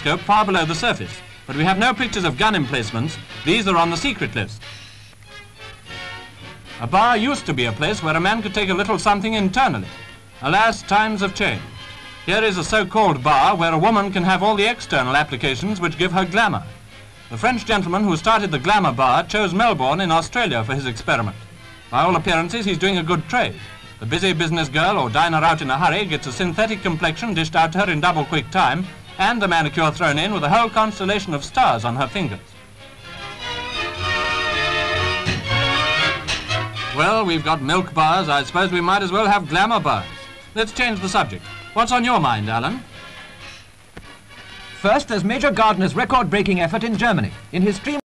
telescope far below the surface, but we have no pictures of gun emplacements. These are on the secret list. A bar used to be a place where a man could take a little something internally. Alas, times have changed. Here is a so-called bar where a woman can have all the external applications which give her glamour. The French gentleman who started the Glamour Bar chose Melbourne in Australia for his experiment. By all appearances, he's doing a good trade. The busy business girl or diner out in a hurry gets a synthetic complexion dished out to her in double quick time, and a manicure thrown in with a whole constellation of stars on her fingers. Well, we've got milk bars. I suppose we might as well have glamour bars. Let's change the subject. What's on your mind, Alan? First, there's Major Gardner's record-breaking effort in Germany. In his stream